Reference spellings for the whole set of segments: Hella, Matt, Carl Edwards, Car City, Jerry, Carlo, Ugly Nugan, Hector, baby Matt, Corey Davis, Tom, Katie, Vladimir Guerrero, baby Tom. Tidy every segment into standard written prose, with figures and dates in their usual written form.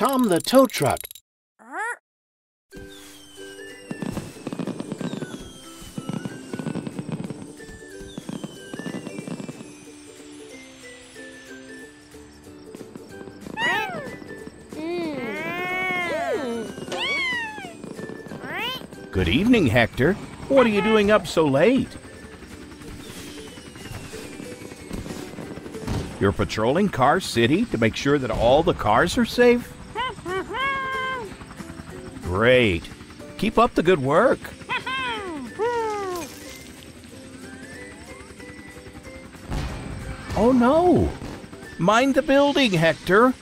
Tom the tow truck. Good evening, Hector. What are you doing up so late? You're patrolling Car City to make sure that all the cars are safe? Great. Keep up the good work. Oh no! Mind the building, Hector.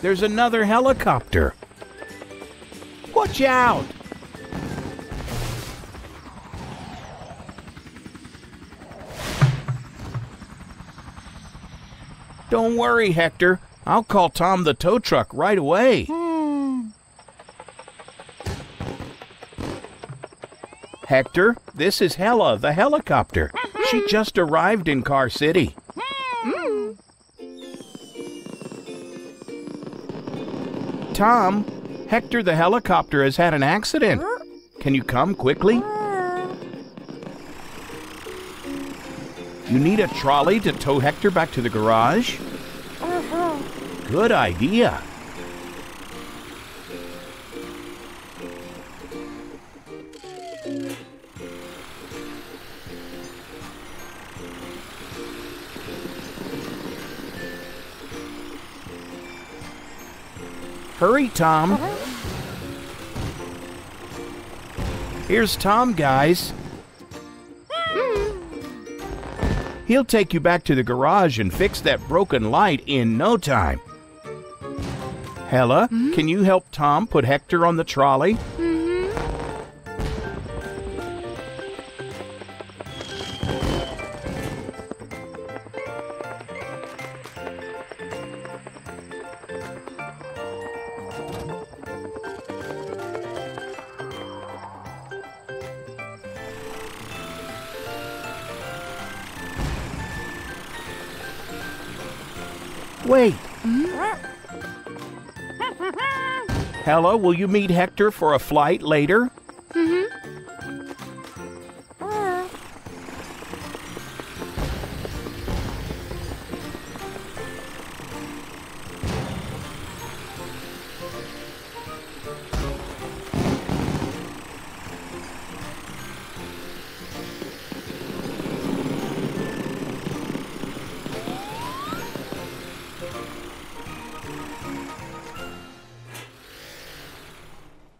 There's another helicopter. Watch out! Don't worry, Hector. I'll call Tom the tow truck right away. Hector, this is Hella, the helicopter. She just arrived in Car City. Tom, Hector the helicopter has had an accident. Can you come quickly? You need a trolley to tow Hector back to the garage? Good idea. Hurry, Tom. Here's Tom, guys. He'll take you back to the garage and fix that broken light in no time. Hella, can you help Tom put Hector on the trolley? Wait. Hella, will you meet Hector for a flight later?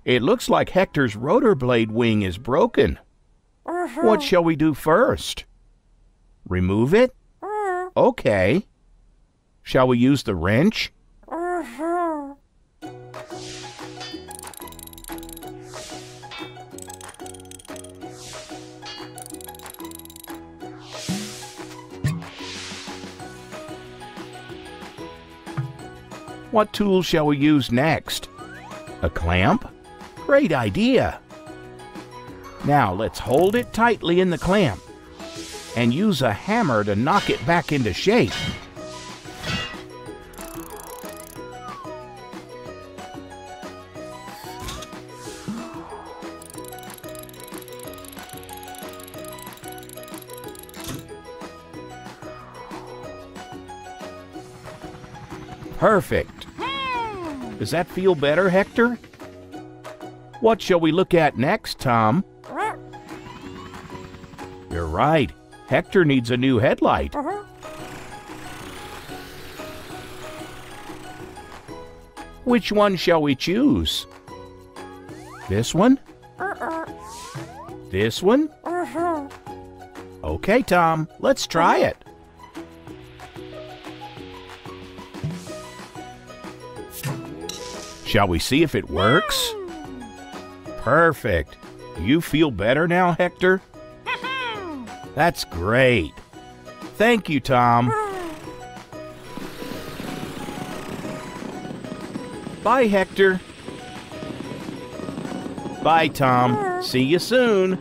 It looks like Hector's rotor blade wing is broken. What shall we do first? Remove it? Okay. Shall we use the wrench? What tool shall we use next? A clamp? Great idea! Now let's hold it tightly in the clamp and use a hammer to knock it back into shape. Perfect! Does that feel better, Hector? What shall we look at next, Tom? You're right. Hector needs a new headlight. Which one shall we choose? This one? This one? Okay, Tom, let's try it. Shall we see if it works? Perfect. Do you feel better now, Hector? That's great. Thank you, Tom. Bye, Hector. Bye, Tom. See you soon.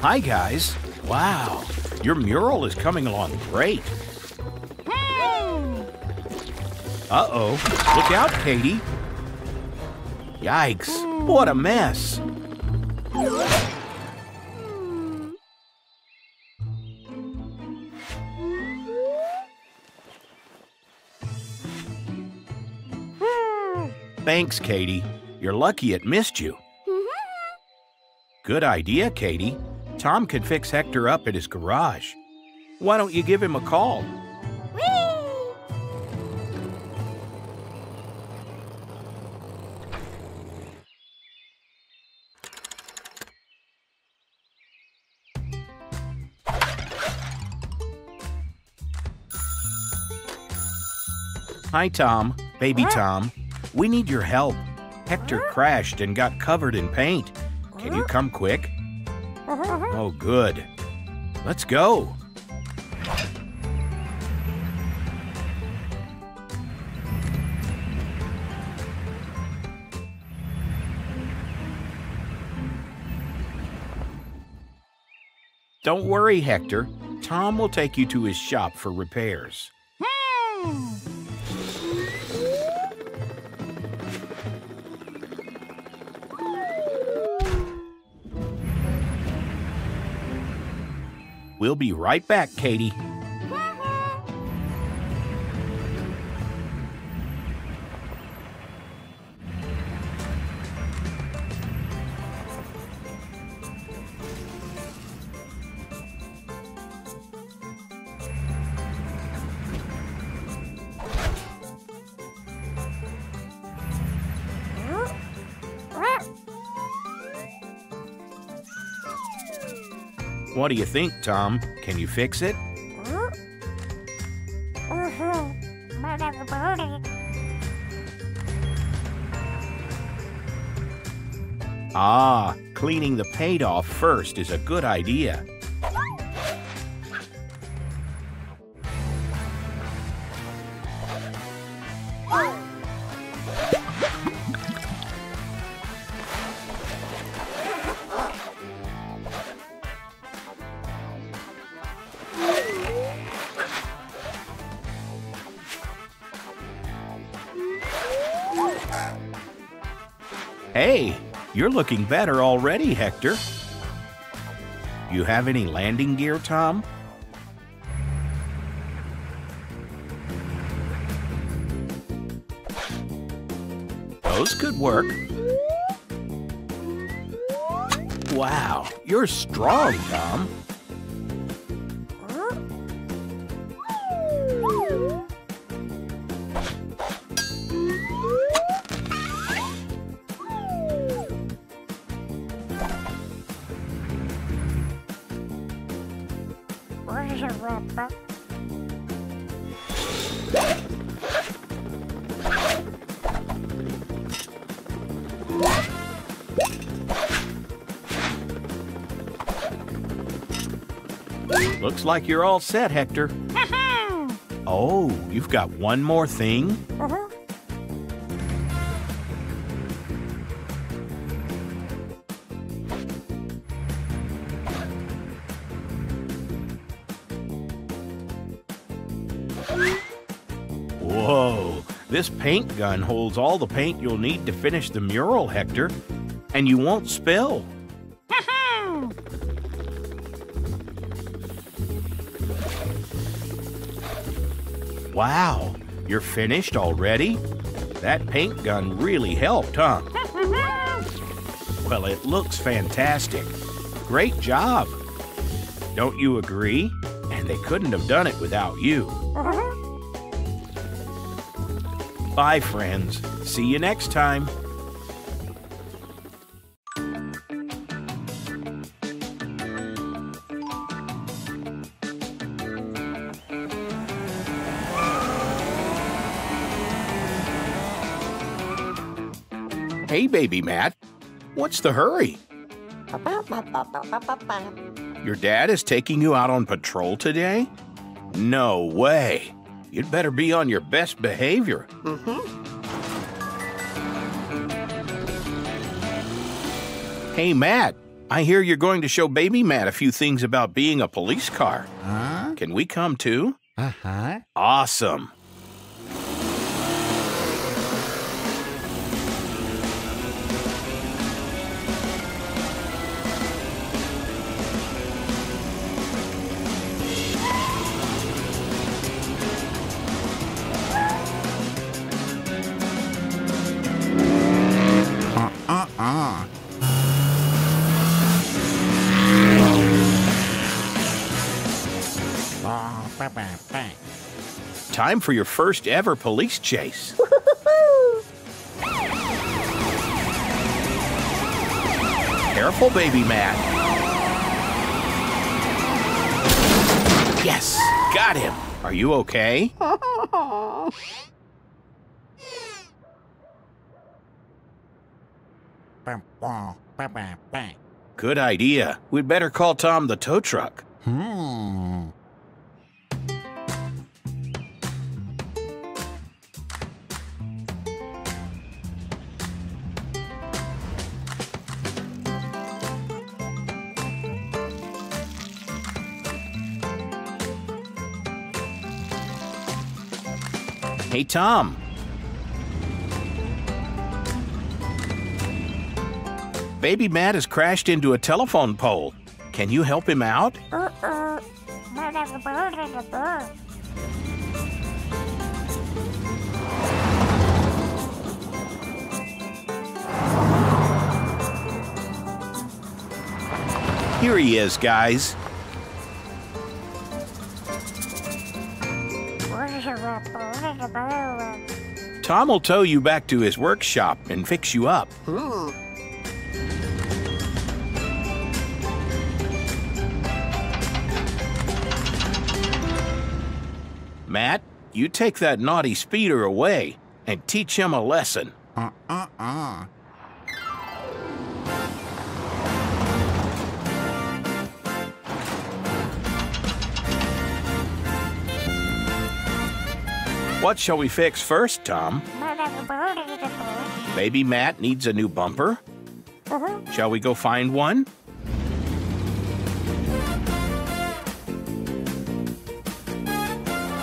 Hi, guys. Wow, your mural is coming along great. Uh-oh, look out, Katie. Yikes, what a mess. Thanks, Katie. You're lucky it missed you. Good idea, Katie. Tom could fix Hector up at his garage. Why don't you give him a call? Whee! Hi, Tom. Baby Tom. We need your help. Hector crashed and got covered in paint. Can you come quick? Oh, good. Let's go. Don't worry, Hector. Tom will take you to his shop for repairs. We'll be right back, Katie. What do you think, Tom? Can you fix it? Ah, cleaning the paint off first is a good idea. You're looking better already, Hector. You have any landing gear, Tom? Those could work. Wow, you're strong, Tom. Looks like you're all set, Hector. Oh, you've got one more thing? Whoa, this paint gun holds all the paint you'll need to finish the mural, Hector. And you won't spill. Wow, you're finished already? That paint gun really helped, huh? Well, it looks fantastic. Great job. Don't you agree? And they couldn't have done it without you. Bye, friends. See you next time. Hey, baby Matt, what's the hurry? Your dad is taking you out on patrol today? No way. You'd better be on your best behavior. Hey, Matt, I hear you're going to show baby Matt a few things about being a police car. Huh? Can we come too? Uh-huh. Awesome. Time for your first ever police chase. Careful, baby Matt. Yes, got him. Are you okay? Good idea. We'd better call Tom the tow truck. Hey, Tom. Baby Matt has crashed into a telephone pole. Can you help him out? Here he is, guys. Tom will tow you back to his workshop and fix you up. Matt, you take that naughty speeder away and teach him a lesson. What shall we fix first, Tom? Baby Matt needs a new bumper. Shall we go find one?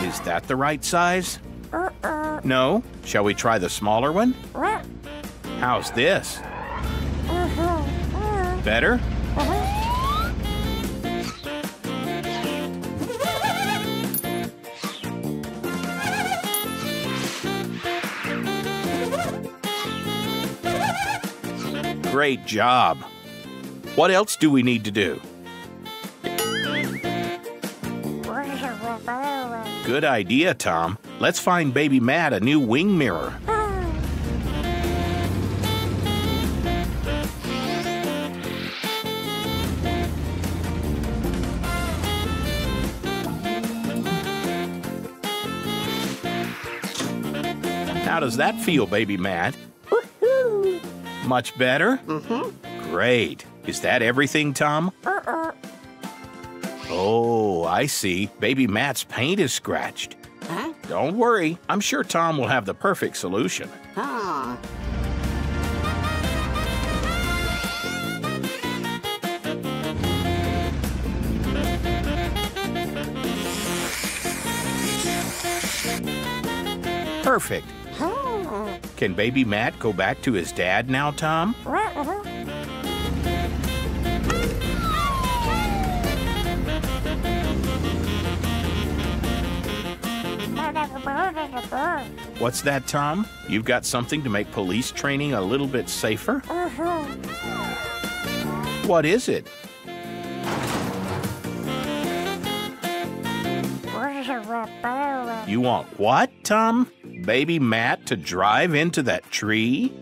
Is that the right size? No? Shall we try the smaller one? How's this? Better? Great job. What else do we need to do? Good idea, Tom. Let's find baby Matt a new wing mirror. How does that feel, baby Matt? Much better? Great. Is that everything, Tom? Oh, I see. Baby Matt's paint is scratched. Don't worry. I'm sure Tom will have the perfect solution. Perfect. Can baby Matt go back to his dad now, Tom? What's that, Tom? You've got something to make police training a little bit safer? What is it? You want what, Tom? Baby Matt to drive into that tree?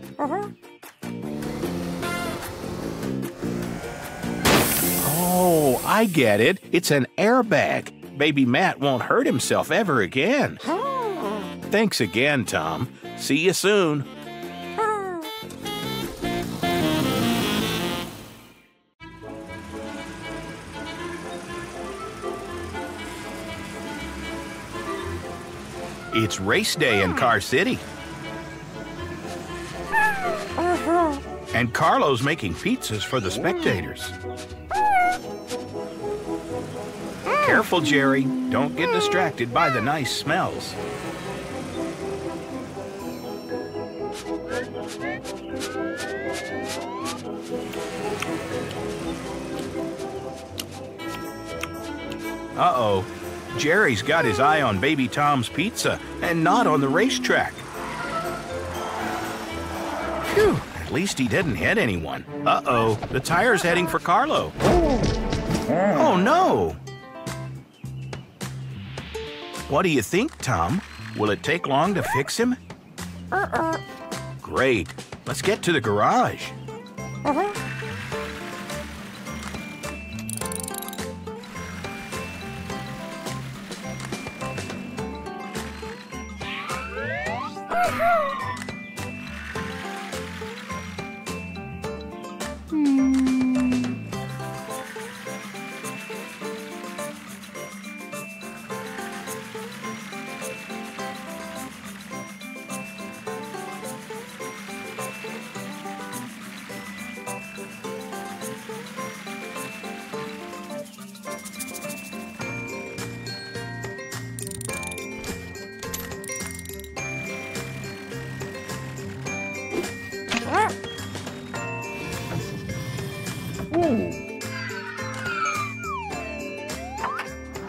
Oh, I get it. It's an airbag. Baby Matt won't hurt himself ever again. Thanks again, Tom. See you soon. It's race day in Car City. And Carlo's making pizzas for the spectators. Careful, Jerry. Don't get distracted by the nice smells. Uh-oh. Jerry's got his eye on baby Tom's pizza and not on the racetrack. Phew, at least he didn't hit anyone. Uh-oh, the tire's heading for Carlo. Oh, no! What do you think, Tom? Will it take long to fix him? Great. Let's get to the garage.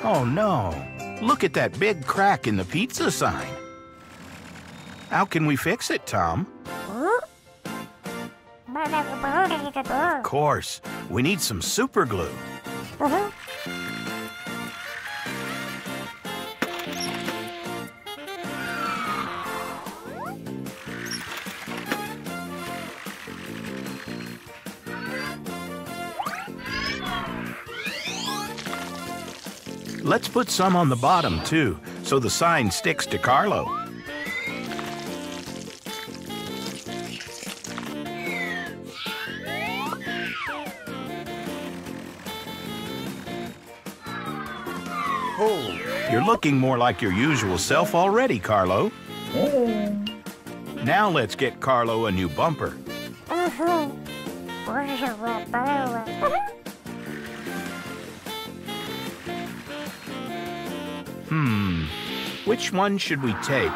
Oh no, look at that big crack in the pizza sign. How can we fix it, Tom? Of course, we need some super glue. Let's put some on the bottom, too, so the sign sticks to Carlo. Oh. You're looking more like your usual self already, Carlo. Oh. Now let's get Carlo a new bumper. Which one should we take?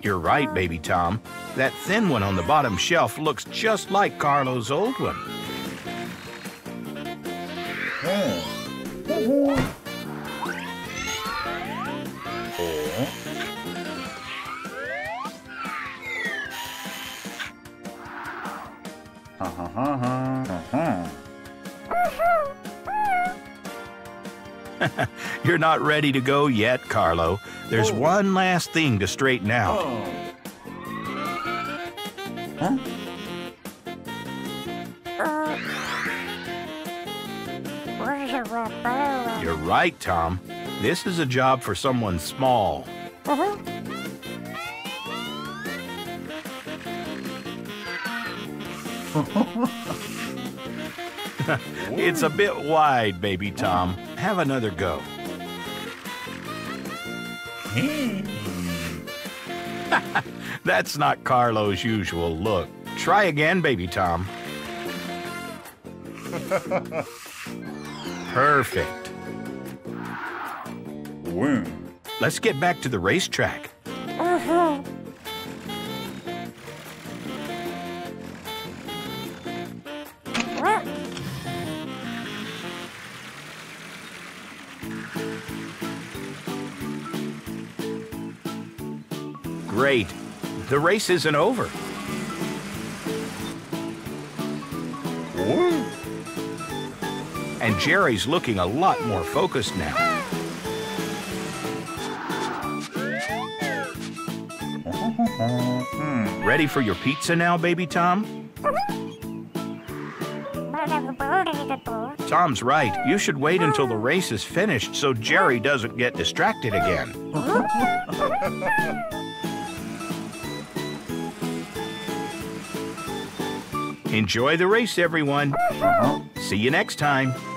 You're right, baby Tom. That thin one on the bottom shelf looks just like Carlo's old one. You're not ready to go yet, Carlo. There's one last thing to straighten out. Huh? You're right, Tom. This is a job for someone small. It's a bit wide, baby Tom. Have another go. That's not Carlo's usual look. Try again, baby Tom. Perfect. Woo. Let's get back to the racetrack. Great. The race isn't over. Ooh. And Jerry's looking a lot more focused now. Ready for your pizza now, baby Tom? Tom's right. You should wait until the race is finished so Jerry doesn't get distracted again. Enjoy the race, everyone. See you next time.